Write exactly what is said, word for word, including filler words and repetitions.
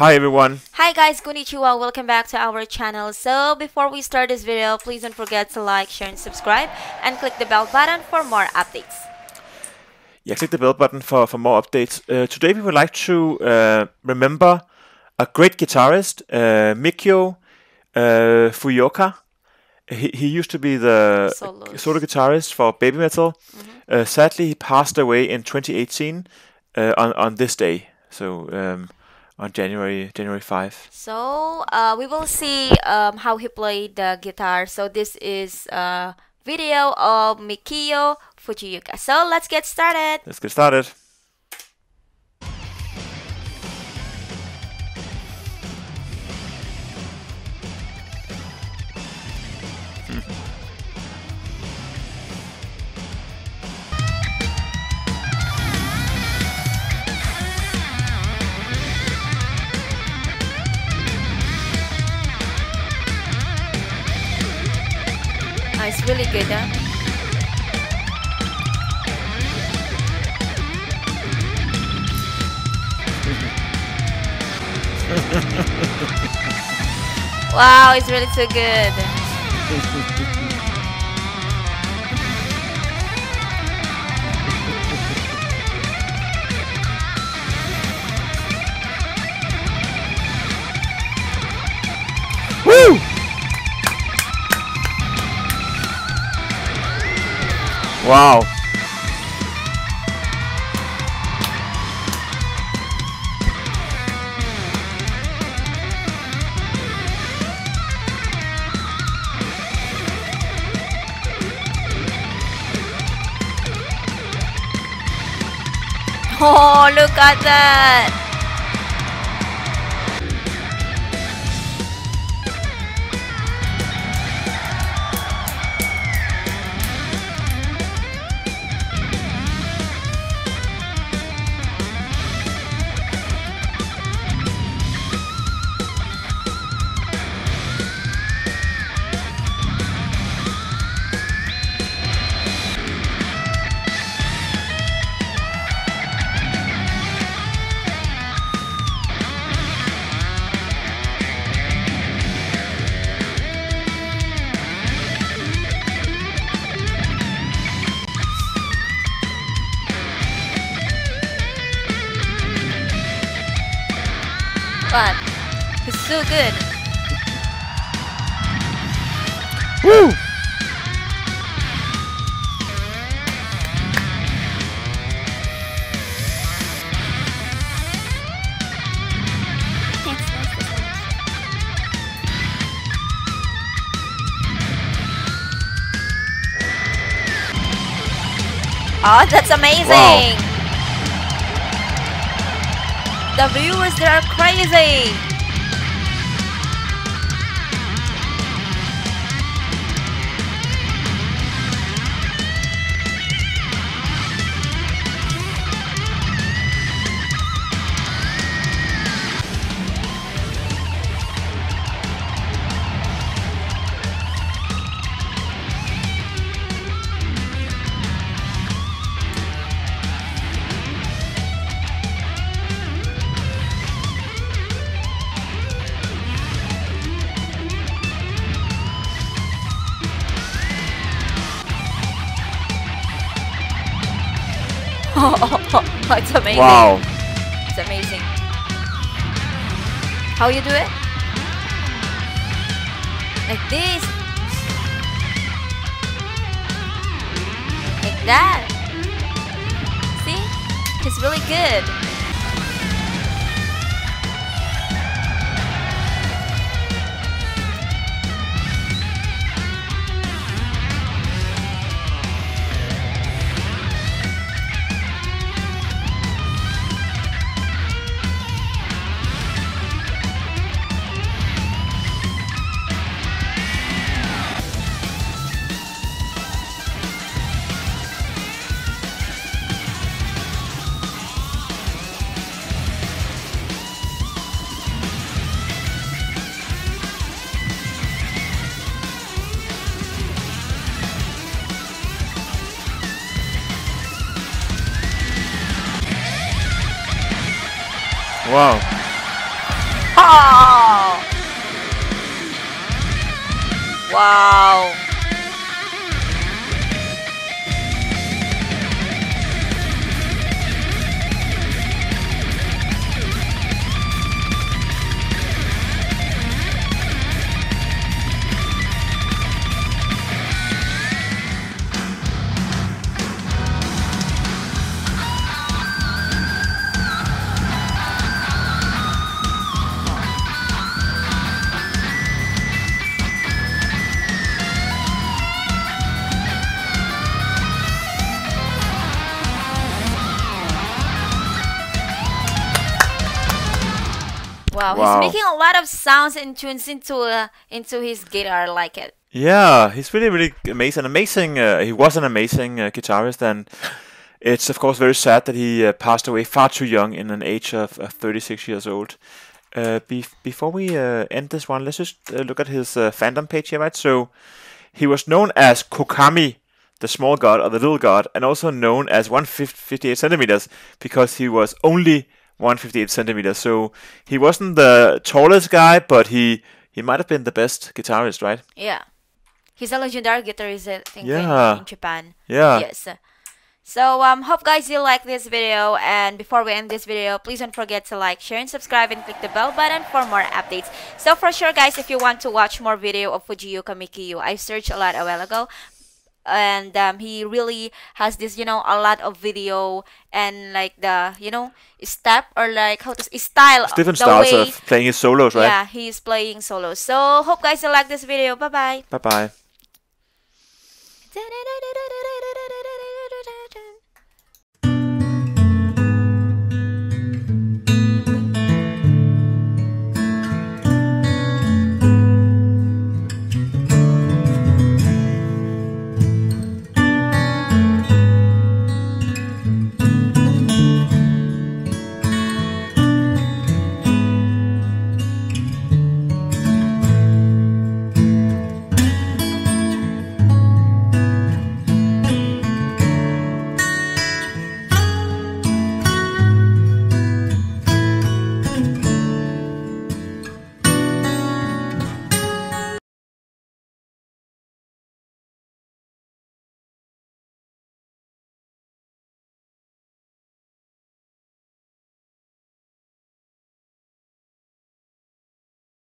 Hi everyone. Hi guys, konnichiwa. Welcome back to our channel. So before we start this video, please don't forget to like, share, and subscribe, and click the bell button for more updates. Yeah, click the bell button for, for more updates. Uh, today we would like to uh, remember a great guitarist, uh, Mikio uh, Fujioka. He, he used to be the solo, solo guitarist for Baby Metal. Mm-hmm. Uh, sadly, he passed away in twenty eighteen uh, on, on this day. So... Um, on January January fifth. So uh, we will see um, how he played the guitar. So this is a video of Mikio Fujioka. So let's get started. Let's get started. It's really good, huh? Wow, it's really so good. Woo! Wow. Oh, look at that. But it's so good. Woo! Oh, that's amazing! Wow. The viewers, they are crazy! Oh, it's amazing. Wow. It's amazing. How you do it? Like this. Like that. See? It's really good. Wow. Wow! Wow! Wow, wow, he's making a lot of sounds and tunes into uh, into his guitar. I like it. Yeah, he's really, really amazing. Amazing. Uh, he was an amazing uh, guitarist, and it's of course very sad that he uh, passed away far too young, in an age of uh, thirty-six years old. Uh, be before we uh, end this one, let's just uh, look at his uh, fandom page here, right? So he was known as Ko-Kami, the small god or the little god, and also known as one hundred fifty-eight centimeters because he was only one hundred fifty-eight centimeters. So he wasn't the tallest guy, but he he might have been the best guitarist, right? Yeah, he's a legendary guitarist, I think, yeah. in, in Japan. Yeah. Yes. So um, hope guys you like this video. And before we end this video, please don't forget to like, share, and subscribe, and click the bell button for more updates. So for sure, guys, if you want to watch more video of Fujioka Mikio, I searched a lot a while ago. And um, he really has this, you know, a lot of video and like the, you know, step or like how to style. It's different the styles way. Of playing his solos, right? Yeah, he's playing solos. So hope guys you like this video. Bye bye. Bye bye.